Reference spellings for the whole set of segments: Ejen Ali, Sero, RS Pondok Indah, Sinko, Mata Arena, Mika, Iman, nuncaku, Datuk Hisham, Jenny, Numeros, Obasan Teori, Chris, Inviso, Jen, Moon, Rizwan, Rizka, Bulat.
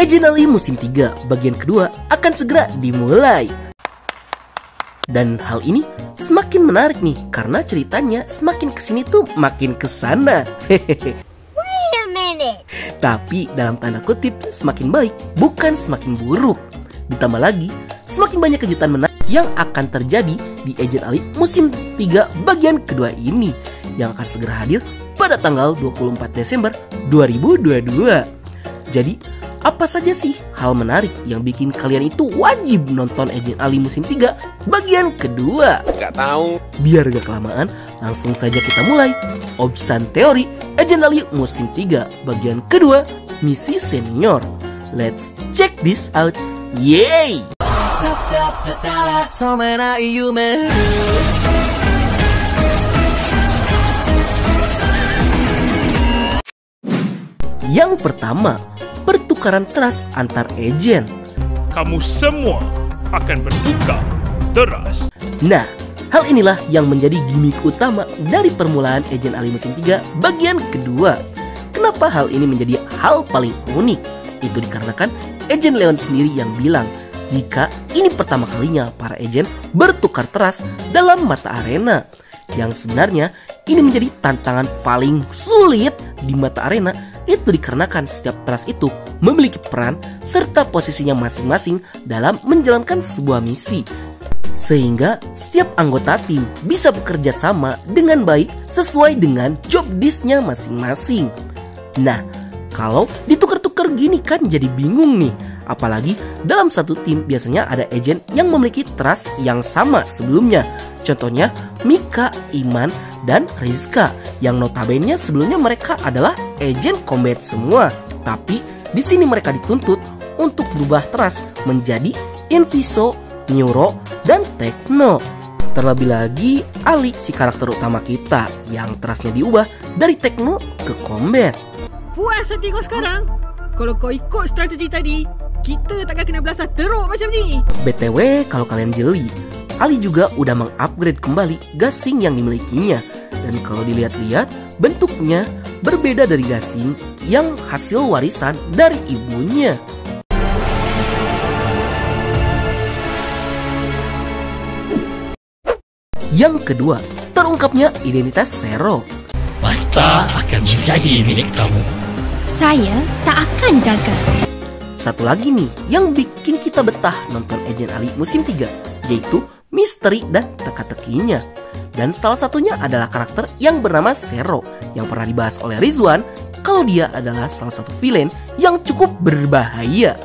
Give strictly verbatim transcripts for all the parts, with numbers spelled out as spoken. Ejen Ali musim tiga bagian kedua akan segera dimulai. Dan hal ini semakin menarik nih, karena ceritanya semakin kesini tuh makin kesana. Hehehe. Tapi dalam tanda kutip semakin baik, bukan semakin buruk. Ditambah lagi, semakin banyak kejutan menarik yang akan terjadi di Ejen Ali musim tiga bagian kedua ini, yang akan segera hadir pada tanggal dua puluh empat Desember dua ribu dua puluh dua. Jadi, apa saja sih hal menarik yang bikin kalian itu wajib nonton Ejen Ali musim tiga bagian kedua? Gak tahu. Biar gak kelamaan, langsung saja kita mulai. Obsan teori Ejen Ali musim tiga bagian kedua, misi senior. Let's check this out. Yay! Yang pertama, pertukaran teras antar Ejen. Kamu semua akan bertukar teras. Nah, hal inilah yang menjadi gimmick utama dari permulaan Ejen Ali musim tiga bagian kedua. Kenapa hal ini menjadi hal paling unik? Itu dikarenakan Ejen Leon sendiri yang bilang jika ini pertama kalinya para Ejen bertukar teras dalam Mata Arena. Yang sebenarnya ini menjadi tantangan paling sulit di Mata Arena. Itu dikarenakan setiap teras itu memiliki peran serta posisinya masing-masing dalam menjalankan sebuah misi, sehingga setiap anggota tim bisa bekerja sama dengan baik sesuai dengan job disk-nya masing-masing. Nah, kalau ditukar-tukar gini kan jadi bingung nih. Apalagi dalam satu tim biasanya ada Ejen yang memiliki teras yang sama sebelumnya. Contohnya Mika, Iman, dan Rizka, yang notabene sebelumnya mereka adalah Ejen Combat semua. Tapi di sini mereka dituntut untuk berubah teras menjadi Inviso, Neuro, dan Tekno. Terlebih lagi Ali, si karakter utama kita, yang terasnya diubah dari Tekno ke Combat. Puas hati kau sekarang? Kalau kau ikut strategi tadi, kita takkan kena belasah teruk macam ni. B T W, kalau kalian jeli, Ali juga udah mengupgrade kembali gasing yang dimilikinya. Dan kalau dilihat-lihat, bentuknya berbeda dari gasing yang hasil warisan dari ibunya. Yang kedua, terungkapnya identitas Sero. Mata akan menjadi milik kamu. Saya tak akan gagal. Satu lagi nih yang bikin kita betah nonton Ejen Ali musim tiga, yaitu misteri dan teka-tekinya. Dan salah satunya adalah karakter yang bernama Sero, yang pernah dibahas oleh Rizwan kalau dia adalah salah satu villain yang cukup berbahaya.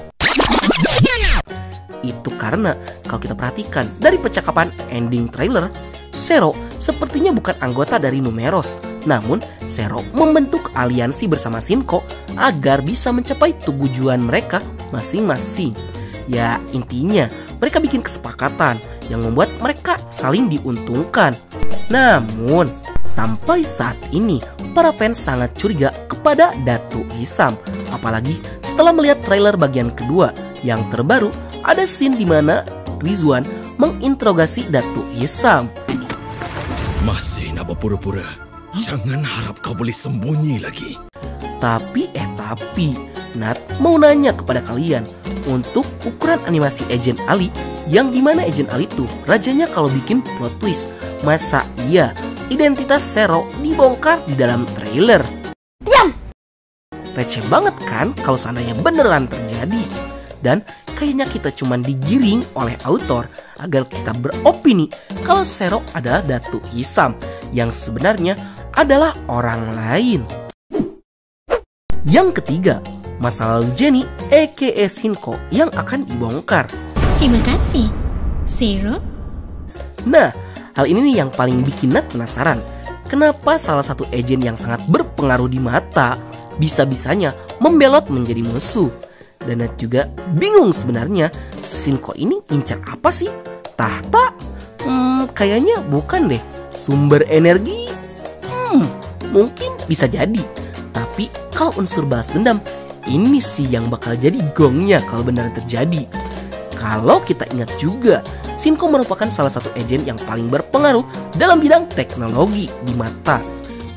Itu karena kalau kita perhatikan dari percakapan ending trailer, Sero sepertinya bukan anggota dari Numeros. Namun, Sero membentuk aliansi bersama Sinko agar bisa mencapai tujuan mereka masing-masing. Ya, intinya mereka bikin kesepakatan yang membuat mereka saling diuntungkan. Namun, sampai saat ini para fans sangat curiga kepada Datuk Hisham. Apalagi setelah melihat trailer bagian kedua yang terbaru, ada scene di mana Rizwan menginterogasi Datuk Hisham. Masih nak berpura-pura? Jangan harap kau boleh sembunyi lagi. Tapi eh tapi, Nat mau nanya kepada kalian untuk ukuran animasi Ejen Ali, yang dimana Ejen Ali tuh rajanya kalau bikin plot twist. Masa iya identitas Sero dibongkar di dalam trailer? Diam! Receh banget kan kalau seandainya beneran terjadi. Dan kayaknya kita cuman digiring oleh autor agar kita beropini kalau Sero adalah Datuk Hisham yang sebenarnya adalah orang lain. Yang ketiga, masa lalu Jenny aka Sinko yang akan dibongkar. Terima kasih, Sero. Nah, hal ini nih yang paling bikin Nat penasaran. Kenapa salah satu Ejen yang sangat berpengaruh di Mata bisa-bisanya membelot menjadi musuh? Dan Nat juga bingung sebenarnya Sinko ini incar apa sih? Tahta? Hmm, kayaknya bukan deh. Sumber energi? Hmm, mungkin bisa jadi. Tapi kalau unsur balas dendam, ini sih yang bakal jadi gongnya kalau beneran terjadi. Kalau kita ingat juga, Sinko merupakan salah satu Ejen yang paling berpengaruh dalam bidang teknologi di Mata.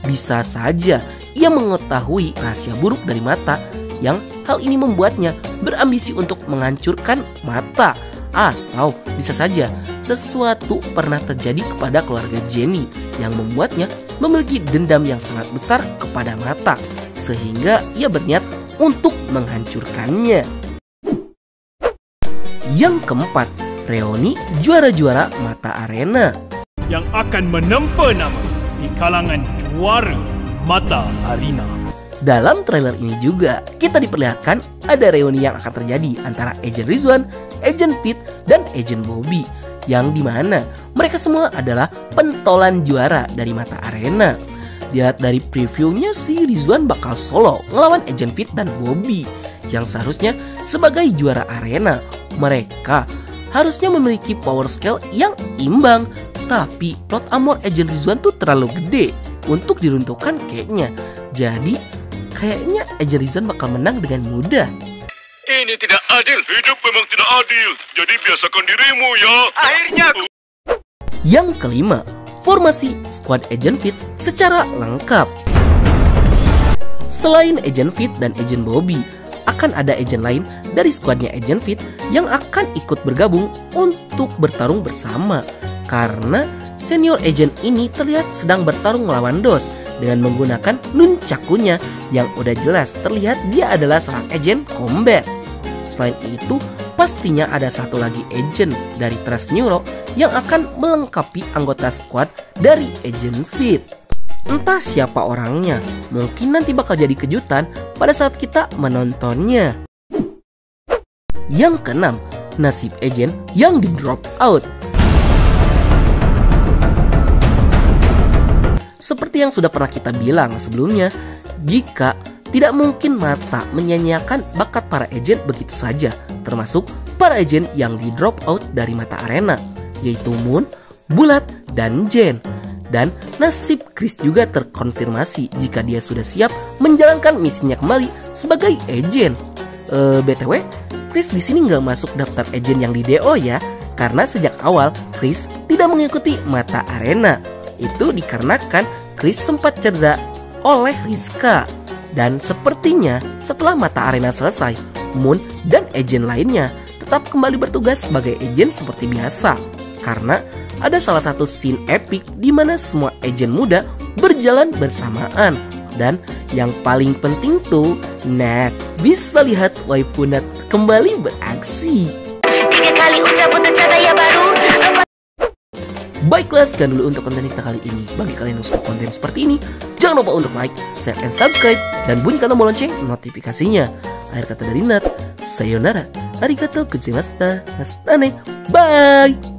Bisa saja ia mengetahui rahasia buruk dari Mata yang Hal ini membuatnya berambisi untuk menghancurkan Mata. Atau bisa saja sesuatu pernah terjadi kepada keluarga Jenny yang membuatnya memiliki dendam yang sangat besar kepada Mata, sehingga ia berniat untuk menghancurkannya. Yang keempat, reuni juara-juara Mata Arena yang akan menempa nama di kalangan juara Mata Arena. Dalam trailer ini juga, kita diperlihatkan ada reuni yang akan terjadi antara Ejen Rizwan, Ejen Pit, dan Ejen Bobby, yang dimana mereka semua adalah pentolan juara dari Mata Arena. Lihat dari previewnya, si Rizwan bakal solo ngelawan Ejen Pit dan Bobby, yang seharusnya sebagai juara arena. Mereka harusnya memiliki power scale yang imbang, tapi plot armor Ejen Rizwan tuh terlalu gede untuk diruntuhkan kayaknya. Jadi kayaknya Ejen Rizwan bakal menang dengan mudah. Ini tidak adil. Hidup memang tidak adil. Jadi biasakan dirimu ya. Akhirnya aku... Yang kelima, formasi squad Ejen Fit secara lengkap. Selain Ejen Fit dan Ejen Bobby, akan ada Ejen lain dari squadnya Ejen Fit yang akan ikut bergabung untuk bertarung bersama. Karena senior Ejen ini terlihat sedang bertarung melawan Dos dengan menggunakan nuncakunya yang udah jelas terlihat dia adalah seorang Ejen combat. Selain itu, pastinya ada satu lagi Ejen dari Trust Neuro yang akan melengkapi anggota squad dari Ejen Fit. Entah siapa orangnya, mungkin nanti bakal jadi kejutan pada saat kita menontonnya. Yang keenam, nasib Ejen yang di drop out. Seperti yang sudah pernah kita bilang sebelumnya, jika tidak mungkin Mata menyanyiakan bakat para Ejen begitu saja, termasuk para Ejen yang di drop out dari Mata Arena, yaitu Moon, Bulat, dan Jen. Dan nasib Chris juga terkonfirmasi jika dia sudah siap menjalankan misinya kembali sebagai Ejen. E, B T W, Chris di sini nggak masuk daftar Ejen yang di D O ya, karena sejak awal Chris tidak mengikuti Mata Arena. Itu dikarenakan Chris sempat cedera oleh Rizka. Dan sepertinya setelah Mata Arena selesai, Moon dan Ejen lainnya tetap kembali bertugas sebagai Ejen seperti biasa. Karena ada salah satu scene epic di mana semua Ejen muda berjalan bersamaan. Dan yang paling penting tuh, Nat bisa lihat waifu Nat kembali beraksi. Tiga kali ucap untuk cahaya baru. Baiklah, sekian dulu untuk konten kita kali ini. Bagi kalian yang suka konten seperti ini, jangan lupa untuk like, share, and subscribe, dan bunyikan tombol lonceng notifikasinya. Akhir kata dari Nat, sayonara, arigatou gozaimashita, hasta ne, bye!